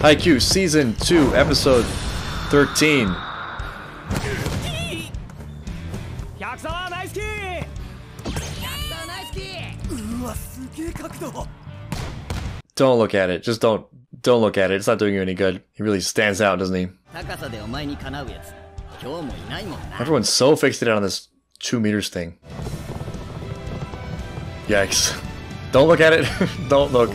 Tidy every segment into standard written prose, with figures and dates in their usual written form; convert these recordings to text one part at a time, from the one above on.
Haikyuu Season 2, Episode 13. Don't look at it. Just don't look at it. It's not doing you any good. He really stands out, doesn't he? Everyone's so fixated on this 2 meters thing. Yikes. Don't look at it. Don't look.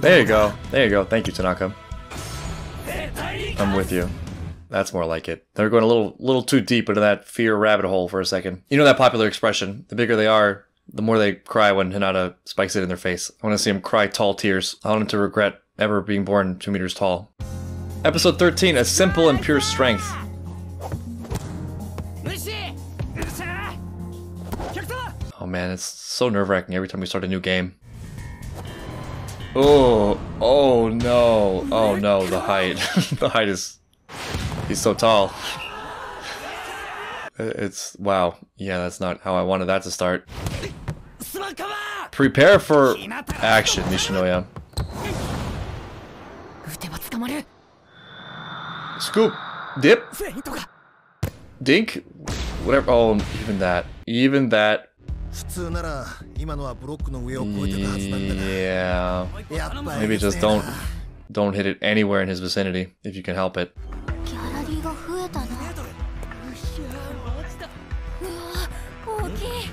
There you go. There you go. Thank you, Tanaka. I'm with you. That's more like it. They're going a little too deep into that fear rabbit hole for a second. You know that popular expression, the bigger they are, the more they cry when Hinata spikes it in their face. I want to see him cry tall tears. I want him to regret ever being born 2 meters tall. Episode 13, A Simple and Pure Strength. Oh man, it's so nerve-wracking every time we start a new game. Oh, oh no, the height. The height is... He's so tall. It's... wow. Yeah, that's not how I wanted that to start. Prepare for action, Nishinoya. Scoop! Dip! Dink! Whatever. Oh, even that. Even that. Yeah. Maybe just don't hit it anywhere in his vicinity, if you can help it.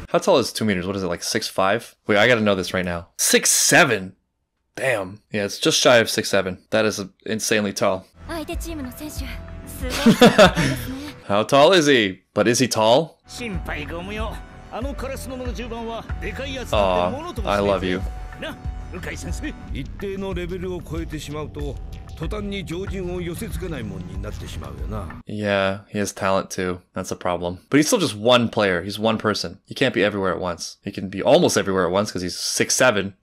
How tall is 2 meters? What is it, like 6'5"? Wait, I gotta know this right now. 6'7"! Damn. Yeah, it's just shy of 6'7". That is insanely tall. How tall is he? But is he tall? Aw, I love you. Yeah, he has talent too. That's a problem. But he's still just one player. He's one person. He can't be everywhere at once. He can be almost everywhere at once because he's 6'7".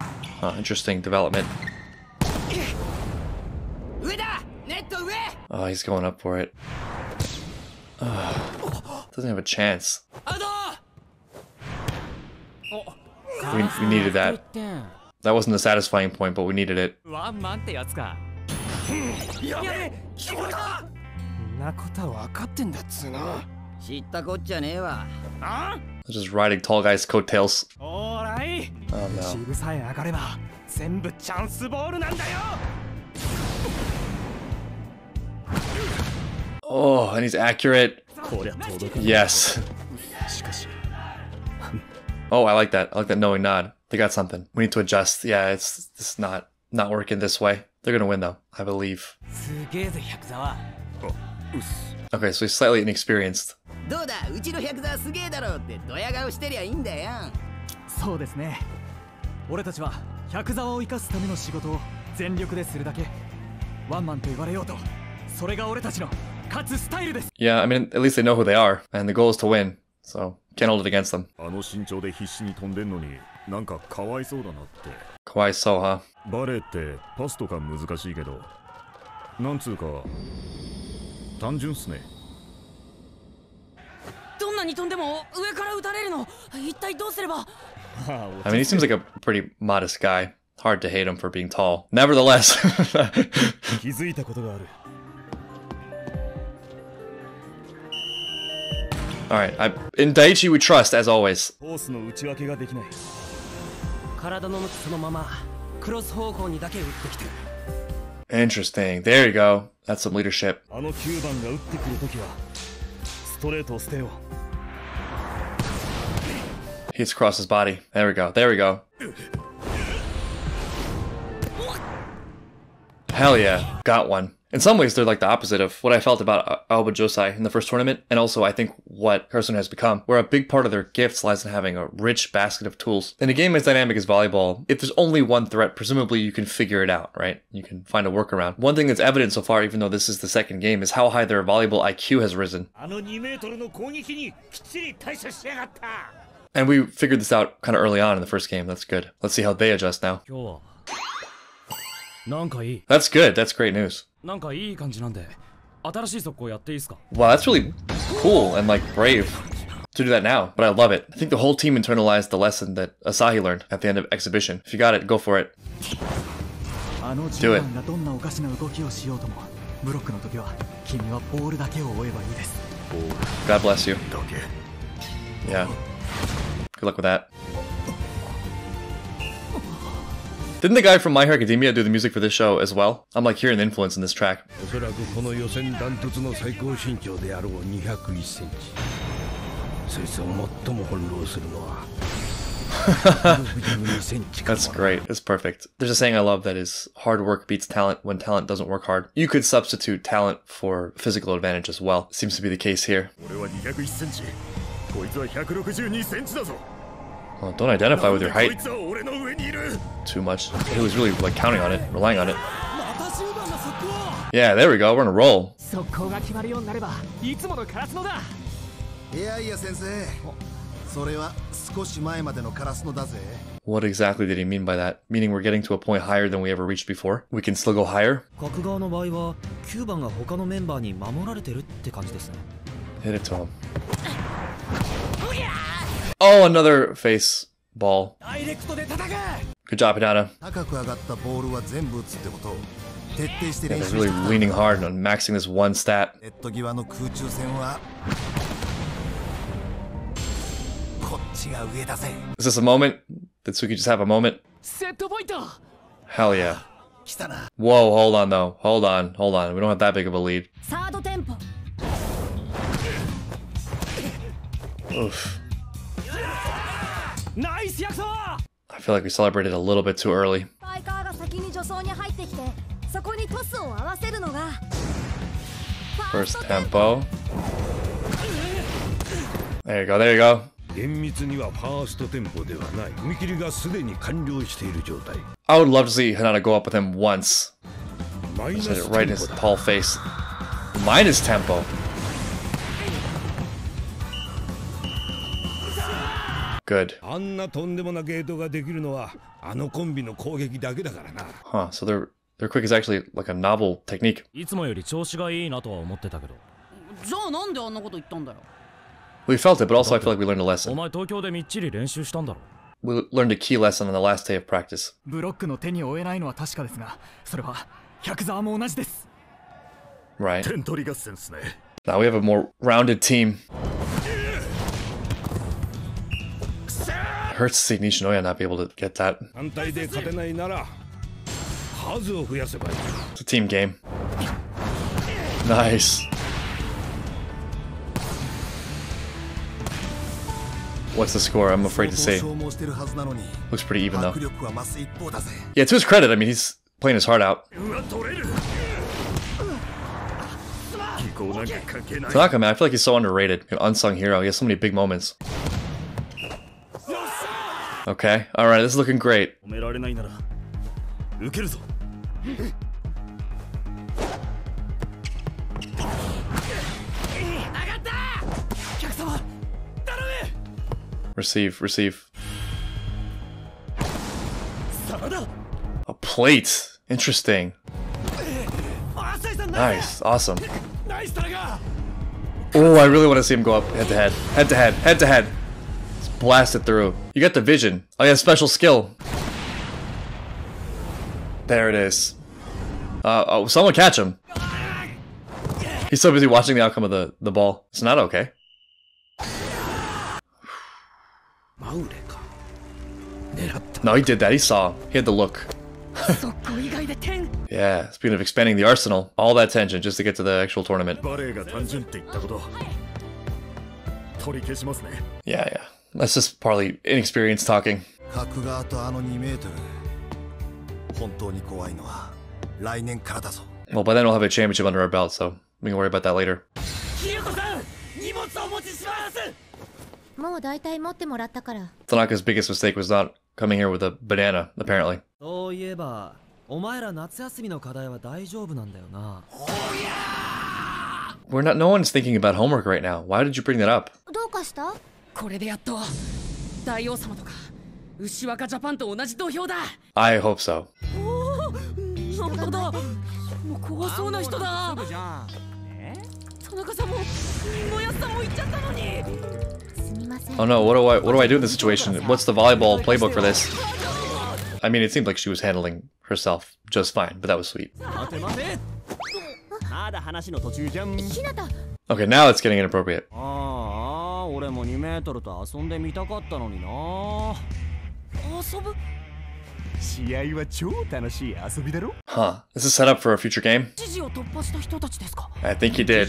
Huh, interesting development. Oh, he's going up for it. Doesn't have a chance. We needed that. That wasn't a satisfying point, but we needed it. Just riding tall guys' coattails. Oh no. Oh, and he's accurate. Yes. Oh, I like that. I like that knowing nod. They got something. We need to adjust. Yeah, it's not working this way. They're gonna win though, I believe. Okay, so he's slightly inexperienced. Yeah, I mean, at least they know who they are, and the goal is to win. So, can't hold it against them. Kawaiso, huh? I mean, he seems like a pretty modest guy. Hard to hate him for being tall. Nevertheless. Alright, in Daichi we trust, as always. Interesting, there you go. That's some leadership. He's crossed his body. There we go, there we go. Hell yeah, got one. In some ways, they're like the opposite of what I felt about Aoba Josai in the first tournament, and also I think what Karasuno has become, where a big part of their gifts lies in having a rich basket of tools. In a game as dynamic as volleyball, if there's only one threat, presumably you can figure it out, right? You can find a workaround. One thing that's evident so far, even though this is the second game, is how high their volleyball IQ has risen. And we figured this out kind of early on in the first game. That's good. Let's see how they adjust now. That's good. That's great news. Wow, that's really cool and like brave. to do that now, but I love it. I think the whole team internalized the lesson that Asahi learned at the end of exhibition. If you got it, go for it. Do it. God bless you. Yeah. Good luck with that. Didn't the guy from My Hero Academia do the music for this show as well? I'm like hearing the influence in this track. That's great. It's perfect. There's a saying I love that is, hard work beats talent when talent doesn't work hard. You could substitute talent for physical advantage as well. Seems to be the case here. Well, don't identify with your height too much. He was really like counting on it, relying on it. Yeah, there we go. We're on a roll. What exactly did he mean by that? Meaning we're getting to a point higher than we ever reached before? We can still go higher? Hit it to him. Oh, another face ball. Good job, Pidana. Yeah, they're really leaning hard on maxing this one stat. Is this a moment? Did Tsukki just have a moment? Hell yeah. Whoa, hold on though. Hold on, hold on. We don't have that big of a lead. Oof. I feel like we celebrated a little bit too early. First tempo. There you go, there you go. I would love to see Hinata go up with him once. Just hit it right in his tall face. Minus tempo. Good. Huh, so their quick is actually like a novel technique. We felt it, but also I feel like we learned a lesson. We learned a key lesson on the last day of practice. Right. Now we have a more rounded team. It hurts to see Nishinoya not be able to get that. It's a team game. Nice. What's the score? I'm afraid to say. Looks pretty even though. Yeah, to his credit, I mean, he's playing his heart out. Tanaka, man, I feel like he's so underrated. An unsung hero. He has so many big moments. Okay, alright, this is looking great. Receive, receive. A plate! Interesting. Nice, awesome. Oh, I really want to see him go up head to head. Head to head, head to head. Blast it through. You got the vision. Oh yeah, special skill. There it is. Oh, someone catch him. He's so busy watching the outcome of the ball. It's not okay. No, he did that. He saw. He had the look. Yeah, speaking of expanding the arsenal, all that tension just to get to the actual tournament. Yeah, yeah. That's just partly inexperienced talking. Well, by then we'll have a championship under our belt, so we can worry about that later. Tanaka's biggest mistake was not coming here with a banana, apparently. We're not, no one's thinking about homework right now. Why did you bring that up? I hope so. Oh no, what do I do in this situation? What's the volleyball playbook for this? I mean, it seemed like she was handling herself just fine, but that was sweet. Okay, now it's getting inappropriate. Huh, this is set up for a future game? I think he did.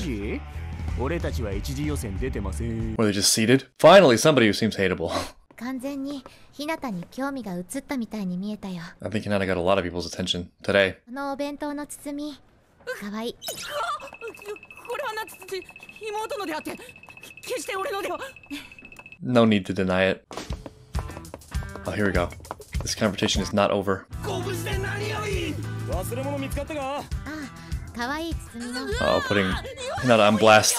Were they just seated? Finally, somebody who seems hateable. I think Hinata got a lot of people's attention today. No need to deny it. Oh, here we go. This confrontation is not over. Oh, putting Hinata on blast.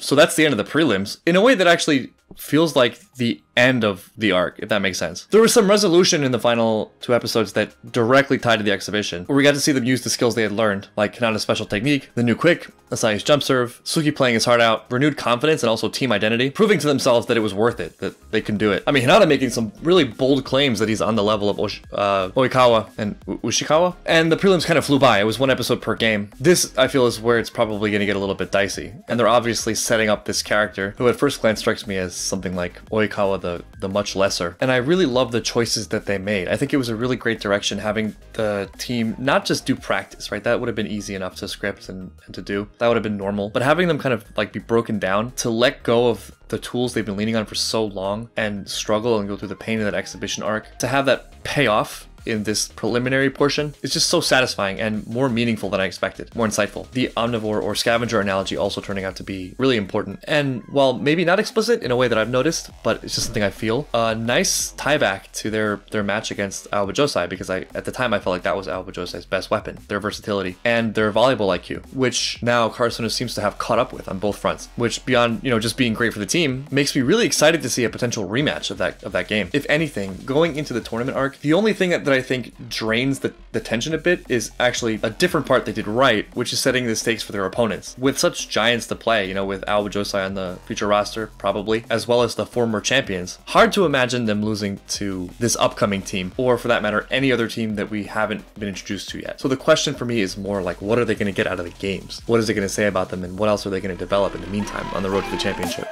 So that's the end of the prelims. In a way that actually feels like the end of the arc, if that makes sense. There was some resolution in the final two episodes that directly tied to the exhibition, where we got to see them use the skills they had learned, like Hinata's special technique, the new quick, Asahi's jump serve, Tsukki playing his heart out, renewed confidence and also team identity, proving to themselves that it was worth it, that they can do it. I mean, Hinata making some really bold claims that he's on the level of Oikawa and Ushikawa, and the prelims kind of flew by. It was one episode per game. This, I feel, is where it's probably going to get a little bit dicey, and they're obviously setting up this character, who at first glance strikes me as something like Oikawa the much lesser. And I really love the choices that they made. I think it was a really great direction having the team not just do practice, right? That would have been easy enough to script and to do. That would have been normal. But having them kind of like be broken down to let go of the tools they've been leaning on for so long and struggle and go through the pain of that exhibition arc, to have that pay off in this preliminary portion, it's just so satisfying and more meaningful than I expected, more insightful. The omnivore or scavenger analogy also turning out to be really important, and while maybe not explicit in a way that I've noticed, but it's just something I feel, a nice tie back to their match against Aoba Josai, because at the time I felt like that was Aoba Josai's best weapon, their versatility and their volleyball IQ, which now Karasuno seems to have caught up with on both fronts, which beyond, you know, just being great for the team, makes me really excited to see a potential rematch of that game. If anything, going into the tournament arc, the only thing that I think drains the tension a bit is actually a different part they did right, which is setting the stakes for their opponents. With such giants to play, you know, with Aoba Josai on the future roster, probably, as well as the former champions, hard to imagine them losing to this upcoming team, or for that matter, any other team that we haven't been introduced to yet. So the question for me is more like, what are they going to get out of the games? What is it going to say about them, and what else are they going to develop in the meantime on the road to the championship?